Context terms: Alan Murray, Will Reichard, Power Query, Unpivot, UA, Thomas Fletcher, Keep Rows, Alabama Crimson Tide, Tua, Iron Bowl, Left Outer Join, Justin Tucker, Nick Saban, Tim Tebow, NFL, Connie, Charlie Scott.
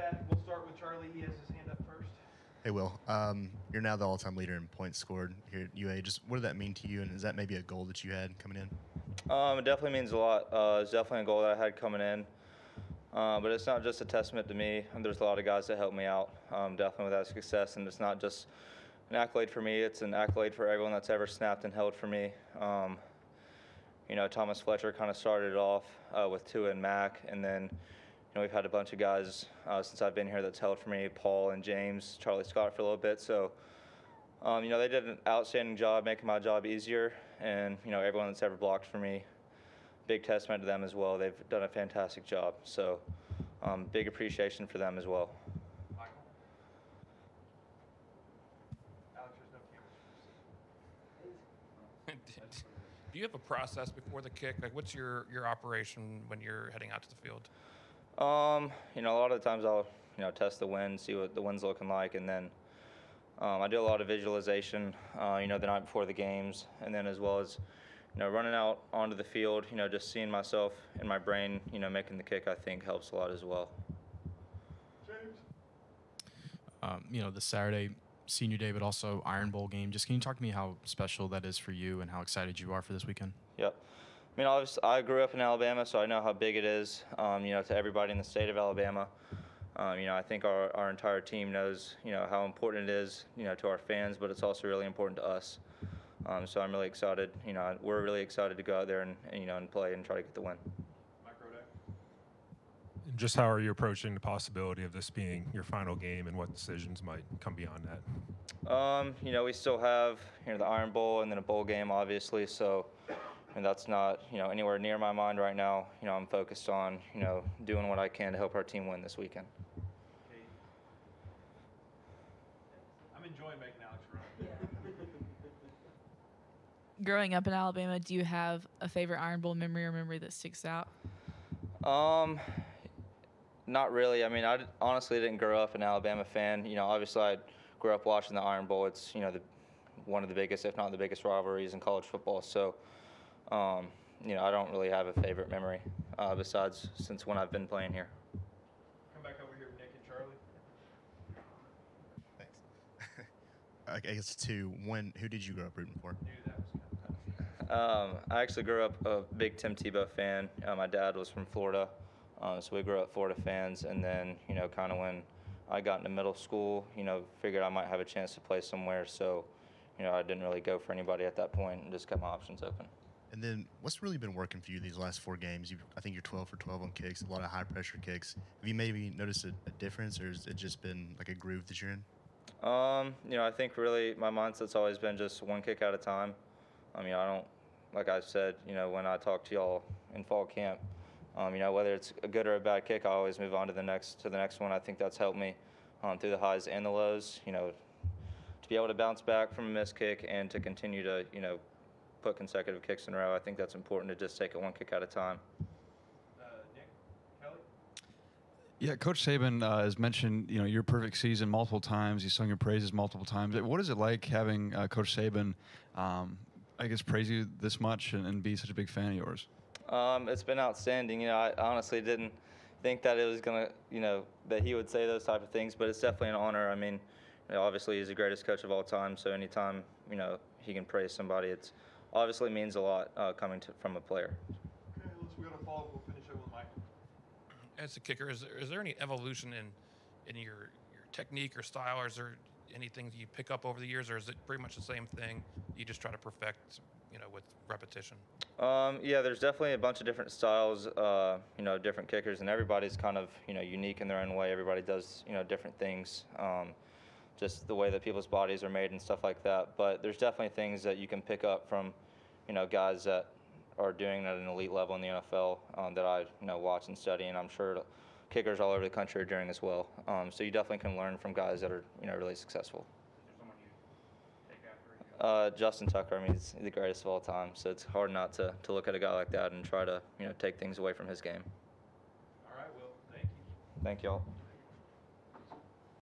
that, we'll start with Charlie. He has his hand up first. Hey, Will. You're now the all-time leader in points scored here at UA. Just what did that mean to you, and is that maybe a goal that you had coming in? It definitely means a lot. It's definitely a goal that I had coming in. But it's not just a testament to me. There's a lot of guys that helped me out, definitely with that success. And it's not just an accolade for me. It's an accolade for everyone that's ever snapped and held for me. You know, Thomas Fletcher kind of started it off with Tua and Mac, and then we've had a bunch of guys since I've been here that's held for me, Paul and James, Charlie Scott for a little bit. So, you know, they did an outstanding job making my job easier, and, everyone that's ever blocked for me, big testament to them as well. They've done a fantastic job. So, big appreciation for them as well. Do you have a process before the kick? Like, what's your operation when you're heading out to the field? You know, a lot of the times I'll, test the wind, see what the wind's looking like, and then I do a lot of visualization, the night before the games, and then as well as, running out onto the field, just seeing myself in my brain, making the kick, I think helps a lot as well. James? This Saturday, Senior Day, but also Iron Bowl game. Just can you talk to me how special that is for you and how excited you are for this weekend? Yep. I mean, obviously, I grew up in Alabama, so I know how big it is, to everybody in the state of Alabama. I think our entire team knows, how important it is, to our fans, but it's also really important to us. So I'm really excited. We're really excited to go out there and play and try to get the win. Just how are you approaching the possibility of this being your final game, and what decisions might come beyond that? We still have the Iron Bowl and then a bowl game, obviously. So, and that's not anywhere near my mind right now. I'm focused on doing what I can to help our team win this weekend. Okay. I'm enjoying making Alex run. Yeah. Growing up in Alabama, do you have a favorite Iron Bowl memory or memory that sticks out? Not really. I mean, I honestly didn't grow up an Alabama fan. Obviously I grew up watching the Iron Bowl. It's, one of the biggest, if not the biggest rivalries in college football. So, I don't really have a favorite memory besides since when I've been playing here. Come back over here with Nick and Charlie. Thanks. I guess who did you grow up rooting for? I actually grew up a big Tim Tebow fan. My dad was from Florida. So we grew up Florida fans, and then, kind of when I got into middle school, figured I might have a chance to play somewhere. So, I didn't really go for anybody at that point and just kept my options open. And then what's really been working for you these last four games? I think you're 12 for 12 on kicks, a lot of high-pressure kicks. Have you maybe noticed a difference, or has it just been like a groove that you're in? I think really my mindset's always been just one kick at a time. I don't, like I said, when I talk to y'all in fall camp, whether it's a good or a bad kick, I always move on to the next one. I think that's helped me through the highs and the lows, to be able to bounce back from a missed kick and to continue to, put consecutive kicks in a row. I think that's important to just take it one kick at a time. Nick, Kelly? Yeah, Coach Saban has mentioned, your perfect season multiple times. He's sung your praises multiple times. What is it like having Coach Saban, praise you this much and be such a big fan of yours? It's been outstanding. I honestly didn't think that it was gonna, that he would say those type of things, but it's definitely an honor. I mean, obviously he's the greatest coach of all time, so anytime, he can praise somebody, it's obviously means a lot coming from a player. Okay, let's go to Paul. We'll finish up with Michael. As a kicker, is there any evolution in your technique or style, or is there anything that you pick up over the years, or is it pretty much the same thing? You just try to perfect, with repetition? Yeah, there's definitely a bunch of different styles, different kickers, and everybody's kind of, unique in their own way. Everybody does, different things, just the way that people's bodies are made and stuff like that. But there's definitely things that you can pick up from, guys that are doing it at an elite level in the NFL that I, watch and study, and I'm sure kickers all over the country are doing as well. So you definitely can learn from guys that are, really successful. Justin Tucker, he's the greatest of all time, so it's hard not to look at a guy like that and try to, take things away from his game. All right, Will, thank you. Thank you all.